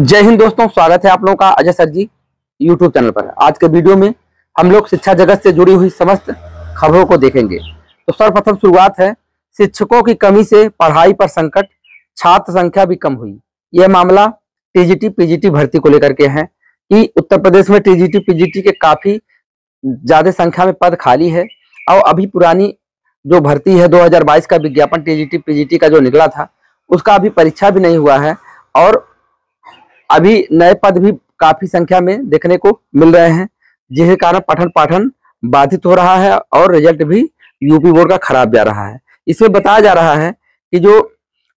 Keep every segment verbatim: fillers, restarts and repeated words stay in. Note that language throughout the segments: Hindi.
जय हिंद दोस्तों, स्वागत है आप लोगों का Ajay sir ji YouTube channel पर। आज के वीडियो में हम लोग शिक्षा जगत से जुड़ी हुई समस्त खबरों को देखेंगे। तो सर्वप्रथम शुरुआत है, शिक्षकों की कमी से पढ़ाई पर संकट, छात्र संख्या भी कम हुई। यह मामला टीजीटी पीजीटी भर्ती को लेकर के है कि उत्तर प्रदेश में टीजीटी पीजीटी के काफी ज्यादा संख्या में पद खाली है और अभी पुरानी जो भर्ती है दो हजार बाईस का विज्ञापन टीजीटी पीजीटी का जो निकला था उसका अभी परीक्षा भी नहीं हुआ है और अभी नए पद भी काफी संख्या में देखने को मिल रहे हैं, जिसके कारण पठन पाठन बाधित हो रहा है और रिजल्ट भी यूपी बोर्ड का खराब जा रहा है। इसमें बताया जा रहा है कि जो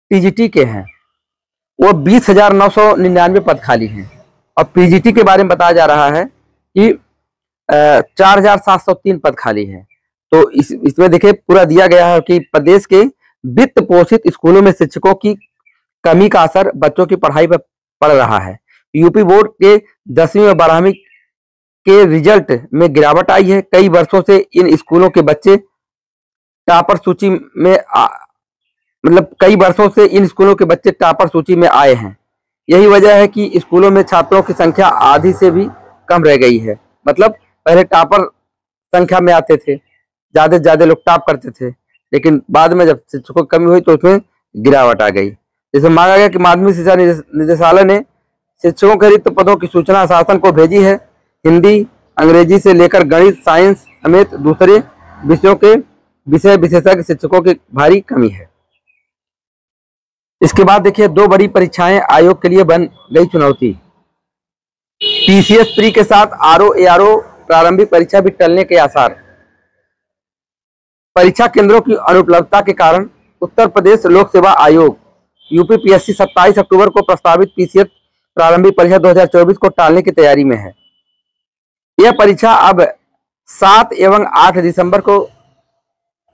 टीजीटी के हैं वो बीस हजार नौ सौ निन्यानवे पद खाली हैं और पीजीटी के बारे में बताया जा रहा है कि चार हजार सात सौ तीन पद खाली है। तो इस इसमें देखिए पूरा दिया गया है कि प्रदेश के वित्त पोषित स्कूलों में शिक्षकों की कमी का असर बच्चों की पढ़ाई पर पड़ रहा है। यूपी बोर्ड के दसवीं और बारहवीं के रिजल्ट में गिरावट आई है। कई वर्षों से इन स्कूलों के बच्चे टॉपर सूची में आ, मतलब कई वर्षों से इन स्कूलों के बच्चे टॉपर सूची में आए हैं। यही वजह है कि स्कूलों में छात्रों की संख्या आधी से भी कम रह गई है। मतलब पहले टॉपर संख्या में आते थे, ज्यादा से ज्यादा लोग टॉप करते थे, लेकिन बाद में जब शिक्षकों की कमी हुई तो उसमें गिरावट आ गई। जिसमें मांगा गया कि माध्यमिक शिक्षा निदेशालय ने शिक्षकों के रिक्त पदों की सूचना शासन को भेजी है। हिंदी, अंग्रेजी से लेकर गणित, साइंस समेत दूसरे विषयों के विषय विशेषज्ञ शिक्षकों की भारी कमी है। इसके बाद देखिए, दो बड़ी परीक्षाएं आयोग के लिए बन गई चुनौती। पीसीएस प्री के साथ आरओ आरओ प्रारंभिक परीक्षा भी टलने के आसार। परीक्षा केंद्रों की अनुपलब्धता के कारण उत्तर प्रदेश लोक सेवा आयोग यूपीपीएससी सत्ताईस अक्टूबर को प्रस्तावित पीसीएस प्रारंभिक परीक्षा दो हजार चौबीस को टालने की तैयारी में है। यह परीक्षा अब सात एवं आठ दिसंबर को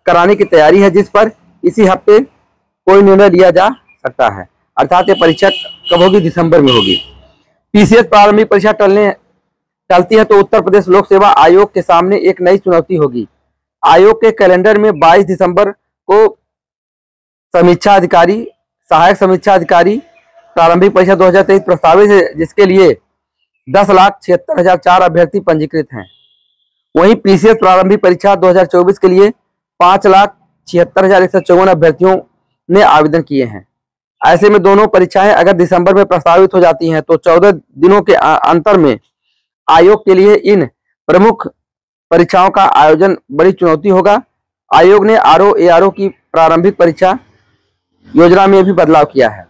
कराने की तैयारी है, जिस पर इसी हफ्ते कोई निर्णय लिया जा सकता है। अर्थात यह परीक्षा कब होगी? दिसंबर में होगी। पीसीएस प्रारंभिक परीक्षा टलने टलती है तो उत्तर प्रदेश लोक सेवा आयोग के सामने एक नई चुनौती होगी। आयोग के कैलेंडर में बाईस दिसंबर को समीक्षा अधिकारी सहायक समीक्षा अधिकारी प्रारंभिक परीक्षा दो हजार तेईस प्रस्तावित है, जिसके लिए दस लाख छिहत्तर हजार चार अभ्यर्थी पंजीकृत हैं। वहीं पीसीएस प्रारंभिक परीक्षा दो हजार चौबीस के लिए पांच लाख छिहत्तर हजार एक सौ चौवन अभ्यर्थियों ने आवेदन किए हैं। ऐसे में दोनों परीक्षाएं अगर दिसंबर में प्रस्तावित हो जाती हैं तो चौदह दिनों के अंतर में आयोग के लिए इन प्रमुख परीक्षाओं का आयोजन बड़ी चुनौती होगा। आयोग ने आरओ एआरओ की प्रारंभिक परीक्षा योजना में भी बदलाव किया है।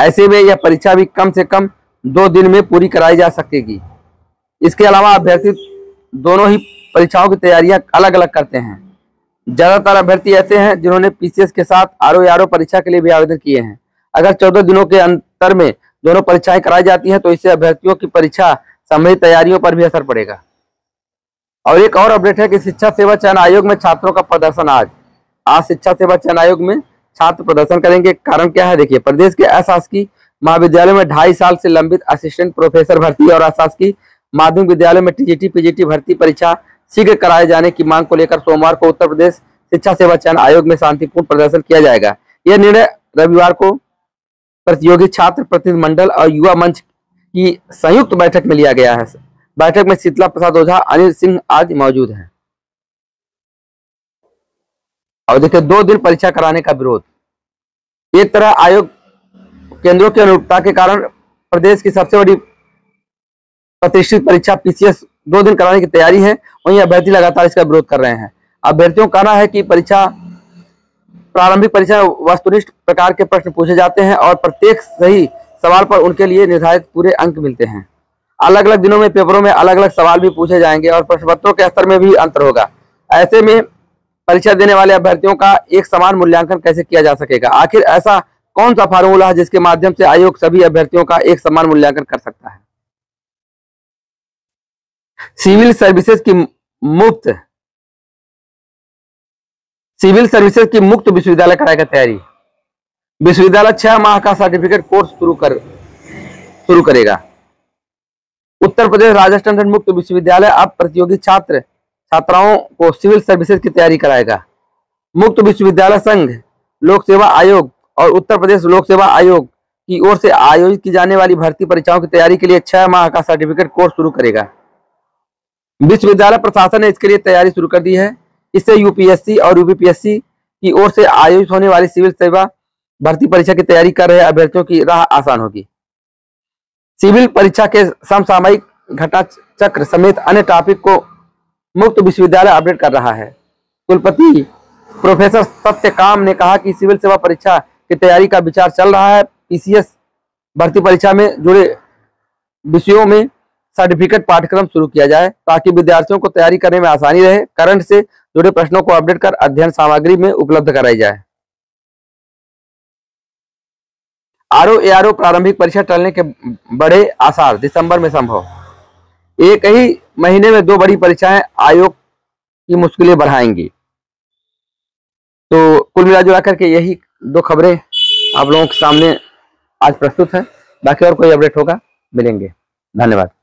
ऐसे में यह परीक्षा भी कम से कम दो दिन में पूरी कराई जा सकेगी। इसके अलावा अभ्यर्थी दोनों ही परीक्षाओं की तैयारियां अलग अलग करते हैं। ज्यादातर अभ्यर्थी ऐसे हैं जिन्होंने पीसीएस के साथ आरओ आरओ परीक्षा के लिए भी आवेदन किए हैं। अगर चौदह दिनों के अंतर में दोनों परीक्षाएं कराई जाती हैं तो इससे अभ्यर्थियों की परीक्षा संबंधी तैयारियों पर भी असर पड़ेगा। और एक और अपडेट है कि शिक्षा सेवा चयन आयोग में छात्रों का प्रदर्शन। आज आज शिक्षा सेवा चयन आयोग में छात्र प्रदर्शन करेंगे। कारण क्या है? देखिए, प्रदेश के अशासकीय महाविद्यालयों में ढाई साल से लंबित असिस्टेंट प्रोफेसर भर्ती और अशासकीय माध्यमिक विद्यालयों में टीजीटी पीजीटी भर्ती परीक्षा शीघ्र कराए जाने की मांग को लेकर सोमवार को उत्तर प्रदेश शिक्षा सेवा चयन आयोग में शांतिपूर्ण प्रदर्शन किया जाएगा। यह निर्णय रविवार को प्रतियोगी छात्र प्रतिनिधिमंडल और युवा मंच की संयुक्त बैठक में लिया गया है। बैठक में शितला प्रसाद ओझा, अनिल सिंह आज मौजूद है। और देखिये, दो दिन परीक्षा कराने का विरोध। एक तरह आयोग केंद्रों की अनुरूपता के कारण प्रदेश की सबसे बड़ी प्रतिष्ठित परीक्षा पीसीएस दो दिन कराने की तैयारी है। वहीं अभ्यर्थी लगातार इसका विरोध कर रहे हैं। अभ्यर्थियों का कहना है कि परीक्षा प्रारंभिक परीक्षा वस्तुनिष्ठ प्रकार के प्रश्न पूछे जाते हैं और प्रत्येक सही सवाल पर उनके लिए निर्धारित पूरे अंक मिलते हैं। अलग अलग दिनों में पेपरों में अलग अलग सवाल भी पूछे जाएंगे और प्रश्न पत्रों के स्तर में भी अंतर होगा। ऐसे में परीक्षा देने वाले अभ्यर्थियों का एक समान मूल्यांकन कैसे किया जा सकेगा? आखिर ऐसा कौन सा फार्मूला है जिसके माध्यम से आयोग सभी अभ्यर्थियों का एक समान मूल्यांकन कर सकता है? सिविल सर्विसेज की मुक्त सिविल सर्विसेज की मुक्त विश्वविद्यालय कराएगा तैयारी। विश्वविद्यालय छह माह का सर्टिफिकेट कोर्स शुरू कर शुरू करेगा। उत्तर प्रदेश राजस्थान मुक्त विश्वविद्यालय अब प्रतियोगी छात्र छात्राओं को सिविल सर्विसेज की तैयारी कराएगा। मुक्त विश्वविद्यालय संघ लोक सेवा आयोग और उत्तर प्रदेश लोक सेवा आयोग की ओर से आयोजित की जाने वाली भर्ती परीक्षाओं की तैयारी के लिए छह माह का सर्टिफिकेट कोर्स शुरू करेगा। विश्वविद्यालय प्रशासन ने इसके लिए तैयारी शुरू कर दी है। इससे यूपीएससी और यूपीपीएससी की ओर से आयोजित होने वाली सिविल सेवा भर्ती परीक्षा की तैयारी कर रहे अभ्यर्थियों की राह आसान होगी। सिविल परीक्षा के समसामयिक घटना चक्र समेत अन्य टॉपिक को मुक्त विश्वविद्यालय अपडेट कर रहा है। कुलपति प्रोफेसर सत्यकाम ने कहा कि सिविल सेवा परीक्षा की तैयारी का विचार चल रहा है। पीसीएस भर्ती परीक्षा में जुड़े विषयों में सर्टिफिकेट पाठ्यक्रम शुरू किया जाए ताकि विद्यार्थियों को तैयारी करने में आसानी रहे। करंट से जुड़े प्रश्नों को अपडेट कर अध्ययन सामग्री में उपलब्ध कराई जाए। आरओ आरओ प्रारंभिक परीक्षा टलने के बड़े आसार, दिसंबर में संभव। एक ही महीने में दो बड़ी परीक्षाएं आयोग की मुश्किलें बढ़ाएंगी। तो कुल मिलाजुला करके यही दो खबरें आप लोगों के सामने आज प्रस्तुत है। बाकी और कोई अपडेट होगा, मिलेंगे। धन्यवाद।